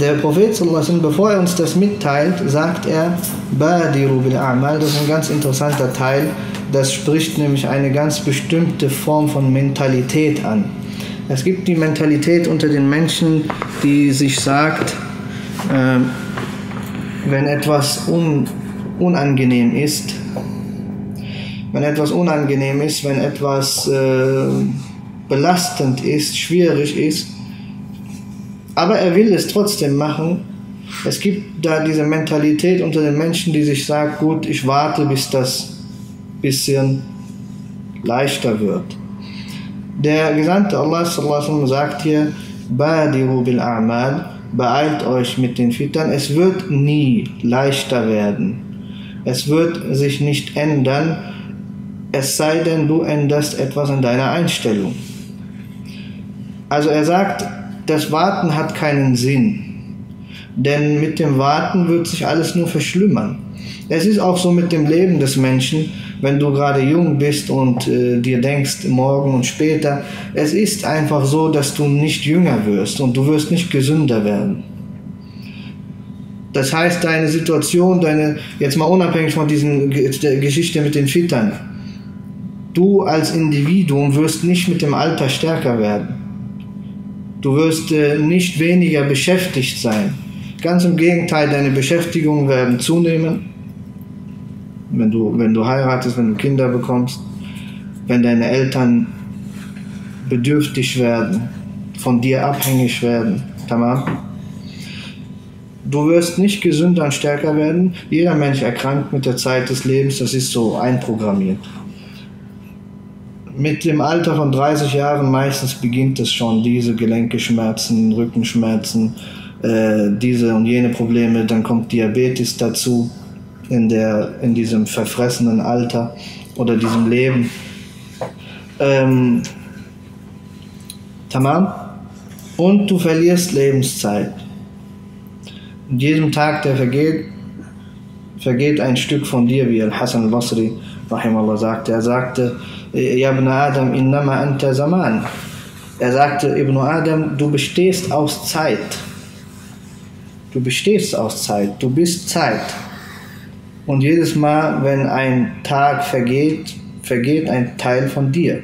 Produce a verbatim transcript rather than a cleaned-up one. Der Prophet sallallahu alaihi wasallam, bevor er uns das mitteilt, sagt er Badiru bil A'mal. Das ist ein ganz interessanter Teil. Das spricht nämlich eine ganz bestimmte Form von Mentalität an. Es gibt die Mentalität unter den Menschen, die sich sagt, äh, wenn etwas un unangenehm ist, wenn etwas unangenehm ist, wenn etwas äh, belastend ist, schwierig ist, aber er will es trotzdem machen. Es gibt da diese Mentalität unter den Menschen, die sich sagt, gut, ich warte, bis das bisschen leichter wird. Der Gesandte Allah S A W sagt hier, Badiru bil A'mal, beeilt euch mit den Fitnern, es wird nie leichter werden. Es wird sich nicht ändern, es sei denn, du änderst etwas in deiner Einstellung. Also er sagt, das Warten hat keinen Sinn, denn mit dem Warten wird sich alles nur verschlimmern. Es ist auch so mit dem Leben des Menschen, wenn du gerade jung bist und äh, dir denkst, morgen und später. Es ist einfach so, dass du nicht jünger wirst und du wirst nicht gesünder werden. Das heißt, deine Situation, deine, jetzt mal unabhängig von diesen, der Geschichte mit den Fittern, du als Individuum wirst nicht mit dem Alter stärker werden. Du wirst äh, nicht weniger beschäftigt sein. Ganz im Gegenteil, deine Beschäftigungen werden zunehmen. Wenn du, wenn du heiratest, wenn du Kinder bekommst, wenn deine Eltern bedürftig werden, von dir abhängig werden, tamam. Du wirst nicht gesünder und stärker werden. Jeder Mensch erkrankt mit der Zeit des Lebens, das ist so einprogrammiert. Mit dem Alter von dreißig Jahren meistens beginnt es schon, diese Gelenkeschmerzen, Rückenschmerzen, äh, diese und jene Probleme, dann kommt Diabetes dazu. In, der, in diesem verfressenen Alter oder diesem Leben. Ähm, tamam. Und du verlierst Lebenszeit. Mit jedem Tag, der vergeht, vergeht ein Stück von dir, wie Al-Hassan Wasri al Wahimala sagte. Er sagte, Ya Ibn Adam, innama anta zaman. Er sagte, Ibn Adam, du bestehst aus Zeit. Du bestehst aus Zeit. Du bist Zeit. Und jedes Mal, wenn ein Tag vergeht, vergeht ein Teil von dir.